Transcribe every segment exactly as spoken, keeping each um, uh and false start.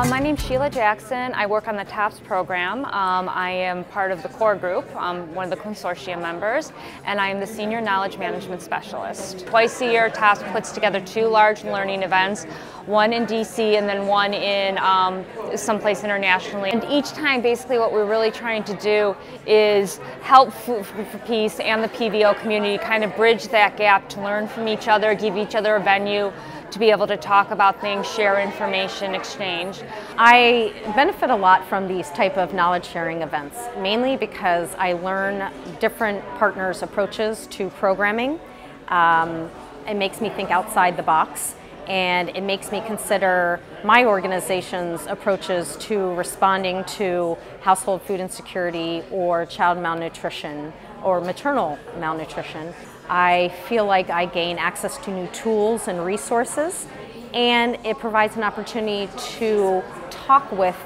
Uh, my name's Sheila Jackson. I work on the TOPS program. Um, I am part of the core group, um, one of the consortium members, and I am the Senior Knowledge Management Specialist. Twice a year, TOPS puts together two large learning events, one in D C and then one in um, someplace internationally. And each time, basically, what we're really trying to do is help Food for Peace and the P V O community kind of bridge that gap to learn from each other, give each other a venue to be able to talk about things, share information, exchange. I benefit a lot from these type of knowledge sharing events, mainly because I learn different partners' approaches to programming. Um, it makes me think outside the box, and it makes me consider my organization's approaches to responding to household food insecurity or child malnutrition or maternal malnutrition. I feel like I gain access to new tools and resources, and it provides an opportunity to talk with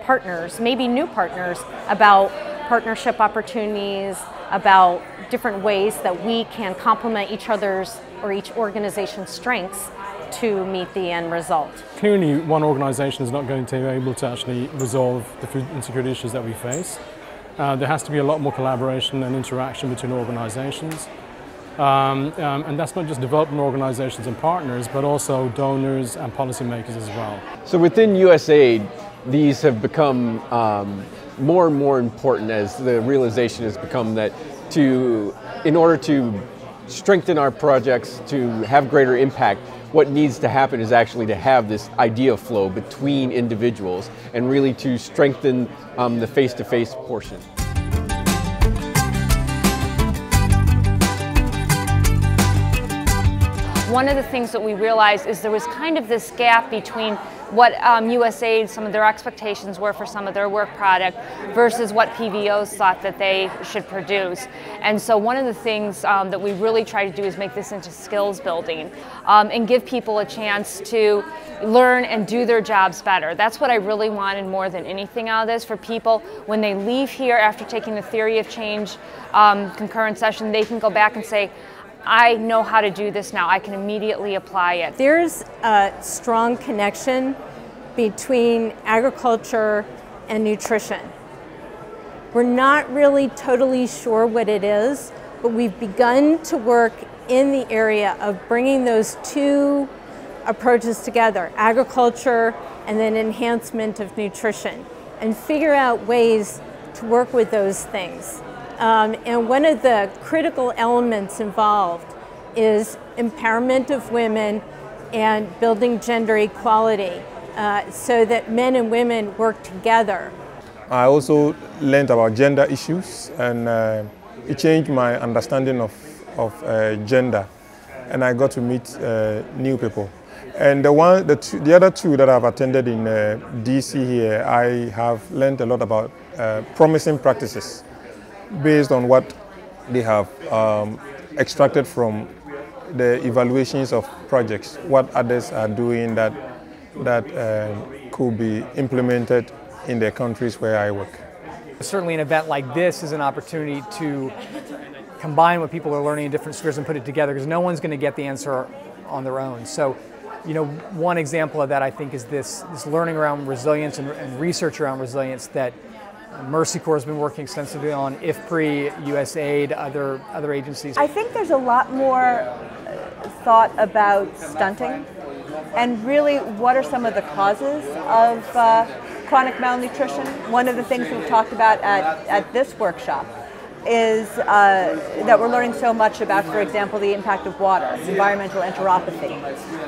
partners, maybe new partners, about partnership opportunities, about different ways that we can complement each other's or each organization's strengths to meet the end result. Clearly, one organization is not going to be able to actually resolve the food insecurity issues that we face. Uh, there has to be a lot more collaboration and interaction between organizations. Um, um, and that's not just development organizations and partners, but also donors and policymakers as well. So within USAID, these have become um, more and more important as the realization has become that to, in order to strengthen our projects, to have greater impact, what needs to happen is actually to have this idea flow between individuals and really to strengthen um, the face-to-face portion. One of the things that we realized is there was kind of this gap between what um, USAID, some of their expectations were for some of their work product versus what P V Os thought that they should produce. And so one of the things um, that we really try to do is make this into skills building um, and give people a chance to learn and do their jobs better. That's what I really wanted more than anything out of this, for people when they leave here after taking the Theory of Change um, concurrent session, they can go back and say, I know how to do this now. I can immediately apply it. There's a strong connection between agriculture and nutrition. We're not really totally sure what it is, but we've begun to work in the area of bringing those two approaches together, agriculture and then enhancement of nutrition, and figure out ways to work with those things. Um, and one of the critical elements involved is empowerment of women and building gender equality uh, so that men and women work together. I also learned about gender issues, and uh, it changed my understanding of, of uh, gender, and I got to meet uh, new people. And the, one, the, two, the other two that I've attended in uh, D C here, I have learned a lot about uh, promising practices, based on what they have um, extracted from the evaluations of projects, what others are doing that, that uh, could be implemented in the countries where I work. Certainly an event like this is an opportunity to combine what people are learning in different spheres and put it together, because no one's going to get the answer on their own. So, you know, one example of that, I think, is this, this learning around resilience and, and research around resilience that Mercy Corps has been working extensively on, I F P R I, USAID, other, other agencies. I think there's a lot more thought about stunting and really what are some of the causes of uh, chronic malnutrition. One of the things we've talked about at, at this workshop is uh, that we're learning so much about, for example, the impact of water, environmental enteropathy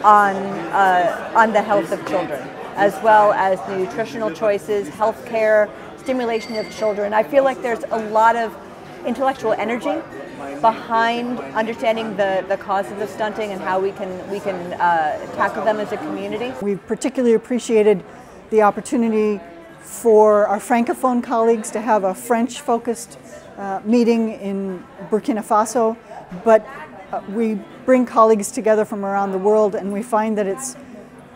on, uh, on the health of children, as well as the nutritional choices, health care, stimulation of children. I feel like there's a lot of intellectual energy behind understanding the, the causes of stunting and how we can, we can uh, tackle them as a community. We've particularly appreciated the opportunity for our Francophone colleagues to have a French-focused uh, meeting in Burkina Faso, but uh, we bring colleagues together from around the world, and we find that it's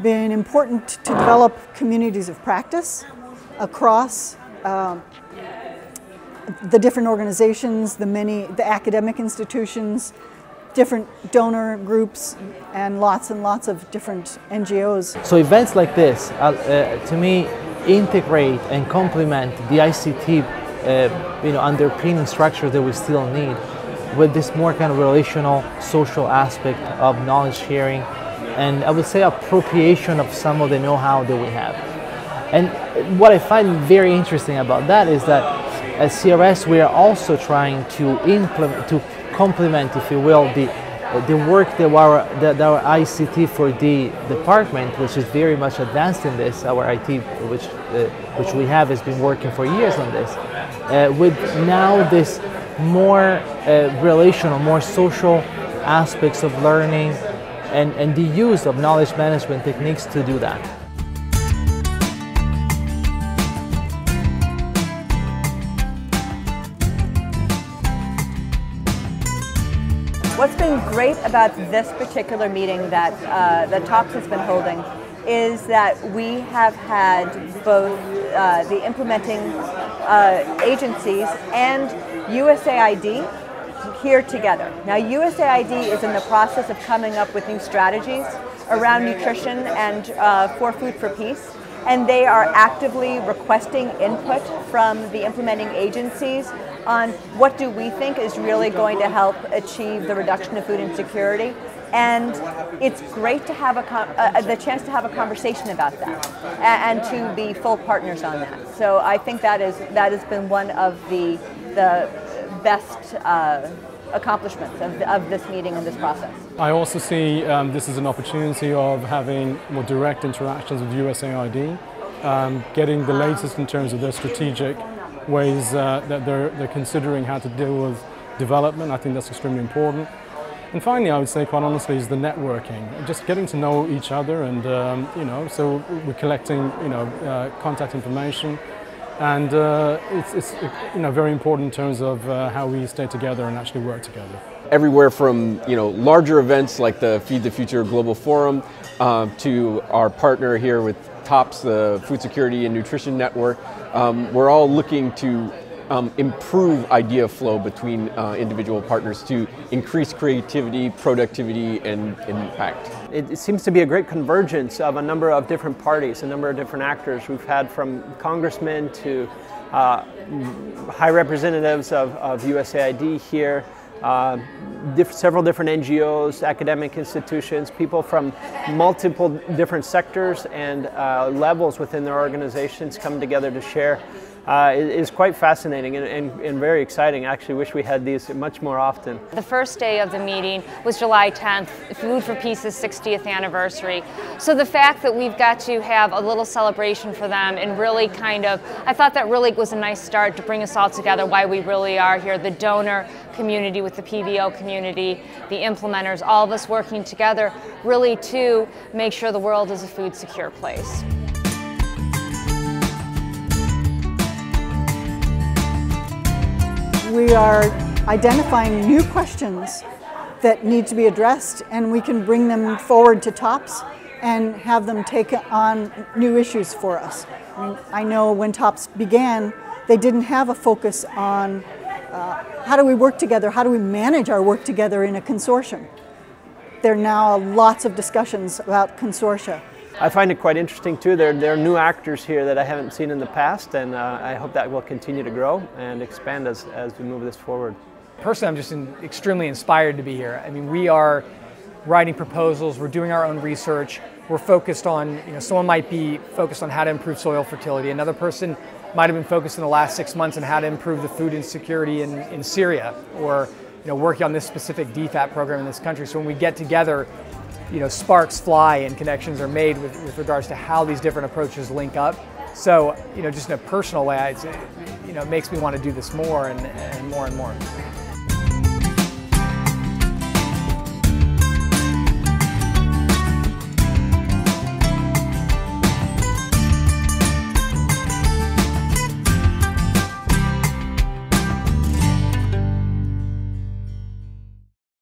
been important to develop communities of practice across Um, the different organizations, the many, the academic institutions, different donor groups and lots and lots of different N G Os. So events like this, uh, uh, to me, integrate and complement the I C T, uh, you know, underpinning structure that we still need with this more kind of relational, social aspect of knowledge sharing, and I would say appropriation of some of the know-how that we have. And what I find very interesting about that is that at C R S we are also trying to implement, to complement, if you will, the the work that our, that our I C T four D department, which is very much advanced in this, our I T, which, uh, which we have, has been working for years on this, uh, with now this more uh, relational, more social aspects of learning and, and the use of knowledge management techniques to do that. What's been great about this particular meeting that uh, the TOPS has been holding is that we have had both uh, the implementing uh, agencies and U S A I D here together. Now U S A I D is in the process of coming up with new strategies around nutrition and uh, for Food for Peace, and they are actively requesting input from the implementing agencies on what do we think is really going to help achieve the reduction of food insecurity. And it's great to have a uh, the chance to have a conversation about that and to be full partners on that. So I think that is that has been one of the the best uh, accomplishments of, of this meeting and this process. I also see um, this is an opportunity of having more direct interactions with U S A I D, um, getting the latest in terms of their strategic ways uh, that they're, they're considering how to deal with development. I think that's extremely important. And finally, I would say, quite honestly, is the networking. Just getting to know each other, and um, you know, so we're collecting, you know, uh, contact information, and uh, it's, it's, you know, very important in terms of uh, how we stay together and actually work together. Everywhere from, you know, larger events like the Feed the Future Global Forum uh, to our partner here with TOPS, the Food Security and Nutrition Network. Um, we're all looking to um, improve idea flow between uh, individual partners to increase creativity, productivity, and, and impact. It seems to be a great convergence of a number of different parties, a number of different actors. We've had from congressmen to uh, high representatives of, of U S A I D here, uh, diff several different N G Os, academic institutions, people from multiple different sectors and uh, levels within their organizations come together to share. Uh, it is quite fascinating and, and, and very exciting. I actually wish we had these much more often. The first day of the meeting was July tenth, Food for Peace's sixtieth anniversary. So the fact that we've got to have a little celebration for them and really kind of, I thought that really was a nice start to bring us all together, why we really are here, the donor community with the P B O community, the implementers, all of us working together really to make sure the world is a food secure place. We are identifying new questions that need to be addressed, and we can bring them forward to TOPS and have them take on new issues for us. I mean, I know when TOPS began, they didn't have a focus on uh, how do we work together, how do we manage our work together in a consortium. There are now lots of discussions about consortia. I find it quite interesting too. There, there are new actors here that I haven't seen in the past, and uh, I hope that will continue to grow and expand as, as we move this forward. Personally, I'm just in, extremely inspired to be here. I mean, we are writing proposals, we're doing our own research, we're focused on, you know, someone might be focused on how to improve soil fertility, another person might have been focused in the last six months on how to improve the food insecurity in, in Syria, or, you know, working on this specific D FAT program in this country. So when we get together, you know, sparks fly and connections are made with, with regards to how these different approaches link up. So, you know, just in a personal way, it's, you know, it makes me want to do this more and, and more and more.